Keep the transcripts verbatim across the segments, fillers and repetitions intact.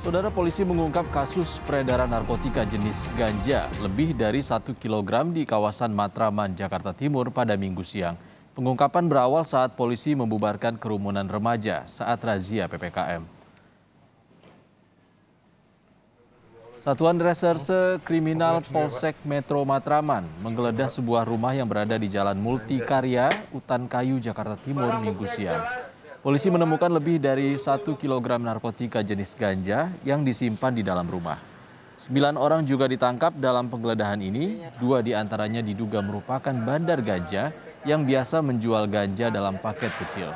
Saudara, polisi mengungkap kasus peredaran narkotika jenis ganja lebih dari satu kilogram di kawasan Matraman, Jakarta Timur pada Minggu siang. Pengungkapan berawal saat polisi membubarkan kerumunan remaja saat razia P P K M. Satuan Reserse Kriminal Polsek Metro Matraman menggeledah sebuah rumah yang berada di Jalan Multi Karya, Utan Kayu, Jakarta Timur, Minggu siang. Polisi menemukan lebih dari satu kilogram narkotika jenis ganja yang disimpan di dalam rumah. Sembilan orang juga ditangkap dalam penggeledahan ini. Dua di antaranya diduga merupakan bandar ganja yang biasa menjual ganja dalam paket kecil.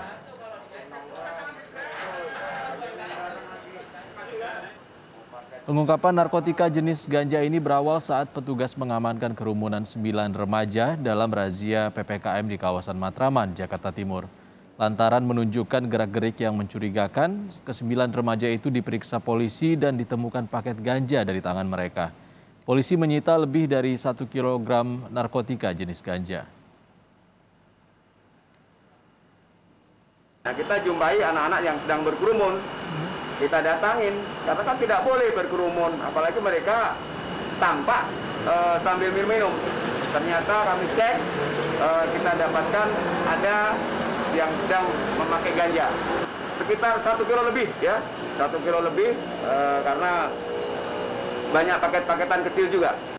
Pengungkapan narkotika jenis ganja ini berawal saat petugas mengamankan kerumunan sembilan remaja dalam razia P P K M di kawasan Matraman, Jakarta Timur. Lantaran menunjukkan gerak-gerik yang mencurigakan, kesembilan remaja itu diperiksa polisi dan ditemukan paket ganja dari tangan mereka. Polisi menyita lebih dari satu kilogram narkotika jenis ganja. Nah, kita jumpai anak-anak yang sedang berkerumun, kita datangin, karena kan tidak boleh berkerumun, apalagi mereka tampak e, sambil minum-minum. Ternyata kami cek, e, kita dapatkan ada yang sedang memakai ganja sekitar satu kilo lebih ya satu kilo lebih e, karena banyak paket-paketan kecil juga.